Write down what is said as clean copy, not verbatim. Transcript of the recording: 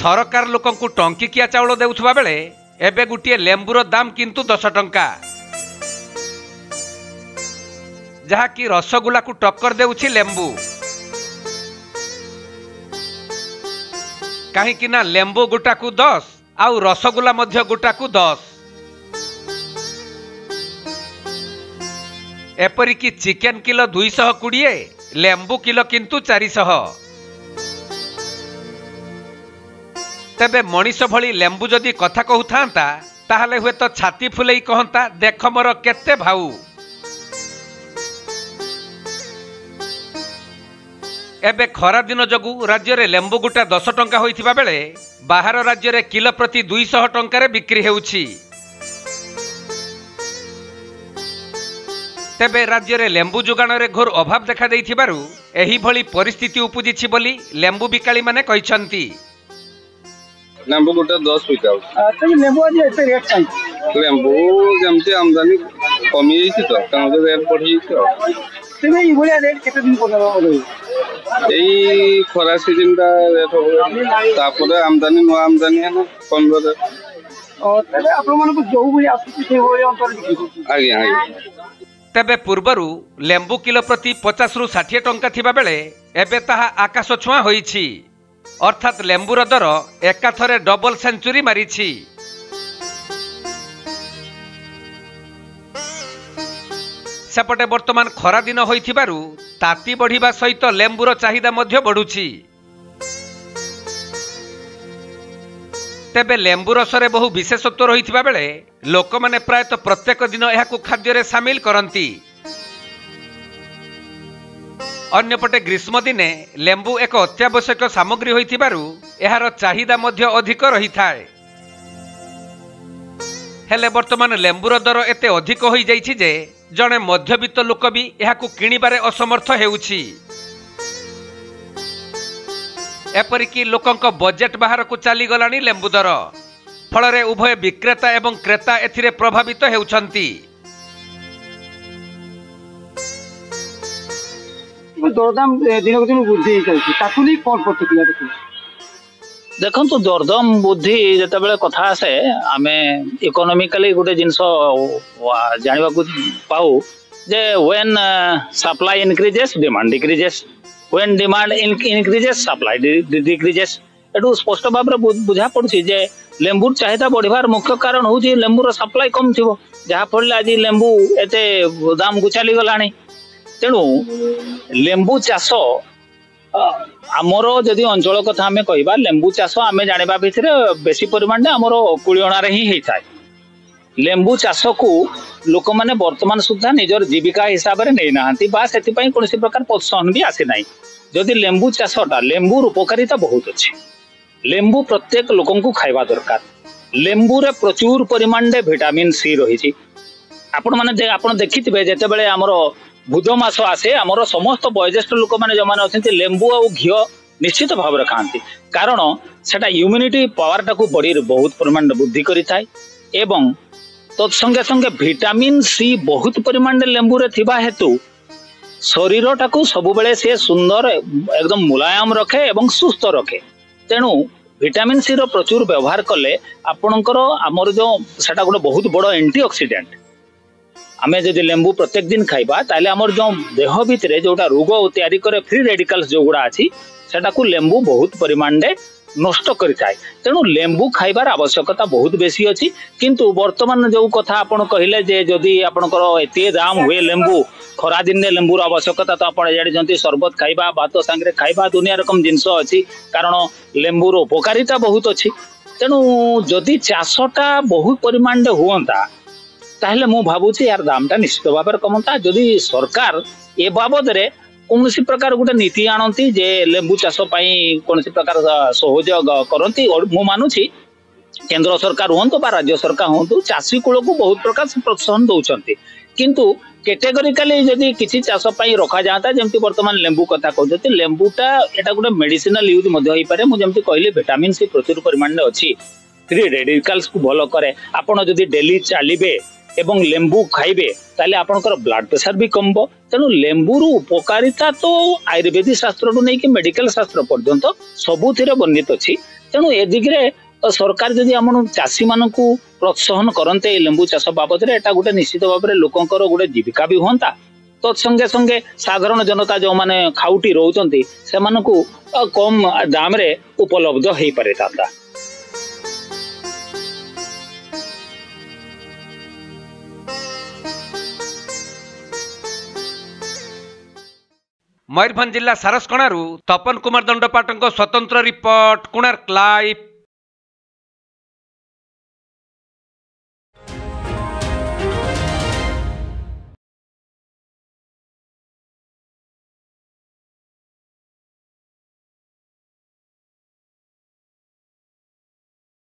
सरकार लोक टंकिकिया चाउल देउथबा बेले एबे गुटिए लेंबुर दाम किंतु 10 टंका जहाँकि रसगुल्ला को टक्कर देउछि लेंबू। कहीं ना लेंबू गुटा को 10 आउ रसगुल्ला मध्य गुटा को 10। एपरिकी चिकेन किलो 220 लेंबू किलो किंतु 400। तेबे मनीष भली लेंबू जदि कथा कहू थांता ताहले हुए तो छाती फुलई कहंता देख मोर केते भाऊ। एबे खरा दिन जगू राज्य रे लेंबू गुटा 10 टंका होइथिबा बेले बाहर राज्य रे किलो प्रति 200 टंका रे बिक्री हेउछि। तेबे राज्य रे लेंबू जुगाण रे घोर अभाव देखा देइथिबारु एही भली परिस्थिति उपजिछि बोली लेंबू बिकाली माने कहिसंती। लेंबू गोटा 10 बिकाउ अच्छा लेंबू आज एते रेट काई लेंबू जमते आमदानी कमी आइछि त कांग रेट पड़ी त तमे ई बोले रेट केते दिन पडा एई खरा सीजन दा रेट हो तापर आमदानी नो आमदानी है ना कम रे और तबे आपन मन को जो बोले आसी से होय अंतर आगे आगे। तबे पूर्वरु लेंबू किलो प्रति 50 रु 60 टंका थिबा बेले एबे ताहा आकाश छुआ होईछि अर्थात लेंबूर दर एकाथरे डबल सेंचुरी मारिछि। सेपटे वर्तमान खरा दिन होइथिबारु ताती बढ़िबा सहित लेंबूर चाहिदा मध्य बढ़ुछि। तेबे लेंबू रसरे बहु विशेषत्व रहिथिबा बेले लोक माने प्रायत प्रत्येक दिन एहाकु खाद्यरे सामिल करंती। अन्यपटे ग्रीष्म दिने लेंबू एक अत्यावश्यक सामग्री होइथिबारु एहार चाहिदा मध्य अधिक रहिथाय। हेले वर्तमान लेंबूर दर एते अधिक होई जाईछि जे जणे मध्यवित्त लोक भी एहाकु किणिबारे असमर्थ हेउछि। एपरिकी लोकंक बजेट बाहरकु चाली गलानी लेंबू दर फलरे उभय विक्रेता एवं क्रेता एथिरे प्रभावित हेउछन्ती। दरदाम दिन दिन वृद्धि ताकुनी कौन प्रतिक्रिया देखो तो दरदाम वृद्धि जतबेले कथा आसे आमे इकोनॉमिकली गुटे जिंस जानिबा को पाऊ जे when supply increases demand decreases when demand increases supply decreases एटू स्पष्ट भाव बुझा पड़ुछि जे लेंबू चाहिदा बढ़िवार मुख्य कारण होउछि लेंबूर सप्लाई कम थिबो जहा फल आज लेंबू एते दाम गुचाली गलाणी। तेणु लेंबू चाष आमर जदि अंचल कथा आम कह लेंबू चाष आम जाना भितर बेसी परिमाण आमर कूणा ही होता है। लेंबू चाष को लोक मैंने बर्तमान सुधा निजर जीविका हिसाब से नहीं ना से कौन प्रकार प्रोत्साहन भी आसी ना जदि लेंबू चाषटा लेंबूर उपकारिता बहुत अच्छे लेंबू प्रत्येक लोक खावा दरकार। लेंबूरे प्रचुर परिमाण विटामिन सी रही आप देखि जितेबाला आमर बुधमास आसे आमर समस्त बयोज्येष्ठ लोक मैंने जो मैंने अच्छा लेंबू आ घी निश्चित भाव में खाती कारण सेटा इम्यूनिटी पावर टाकू बड़ी बहुत परिमाण वृद्धि करें एवं तत्संगे संगे विटामिन सी बहुत परिमाण लेंबू रे थिबा हेतु शरीर टाकू सबुबले से सुंदर एकदम मुलायम रखे एवं सुस्थ रखे। तेणु विटामिन सी रो प्रचुर व्यवहार कले आपणकर आमर जो सेटा गोटे बहुत बड़ एंटीऑक्सीडेंट आमे जदि लेंबू प्रत्येक दिन खाइबा ताले हमर जो देह भितरे जोटा रोग तैयारी करे फ्री रेडिकल्स जो गुड़ा अछि सेटा को लेंबू बहुत परिमाण रे नष्ट करि थाए। तेणु लेंबू खाइबार आवश्यकता बहुत बेसी अछि किंतु वर्तमान जो कथा आपण कहिले जे जदि आपनकर एते दाम हुए लेंबू खरा दिन ने लेंबूर आवश्यकता तो आपण जेडी जंती शरबत खाइबा भात संगे खाइबा दुनिया रकम जिंस अछि कारण लेंबूर उपकारिता बहुत अछि। तेणु जदि चाषटा बहुत परिमाण रे हुअंता ताहले मु भावुछि यार दामटा निश्चित भाव कमता जदि सरकार ए बाबद रे कौन सी प्रकार गोटे नीति आणती जे लेंबू चाष कौन प्रकार सहयोग करती। मु मानुछि केंद्र सरकार हूँ बा राज्य सरकार हूँ चाषी कूल को बहुत प्रकार से प्रोत्साहन दौरान किंतु कैटेगोरिकली जदि किसी चाष रखा जाता जमी बर्तमान लेंबू कथा कहते लेंबूटा एटा गोटे मेडिसिनल यूज हो पारे मुझे कहली विटामिन सी प्रचुर परिमाण अच्छी फ्री रेडिकल्स को भल कै आपड़ जदि डेली चलिए एवं लेंबू खाइबे ताले आपनकर ब्लड प्रेशर भी कमबो। तेणु लेंबूर उपकारिता तो आयुर्वेदिक शास्त्र नहीं कि मेडिकल शास्त्र पर्यंत सबुथिरे वर्णित अच्छी तेणु ए दिग्गज सरकार जदि आम चाषी मान को प्रोत्साहन करते लेंबू चाष बाबद गोटे निश्चित भाव में लोक गोटे जीविका भी हूँ तत्संगे तो संगे साधारण जनता जो माने खाउटी रोचंती से मानकू कम दाम रे उपलब्ध हो पारे था। मयूरभंज जिला सारसकणारू तपन कुमार दंडपाट्टन स्वतंत्र रिपोर्ट कोणार्क लाइव।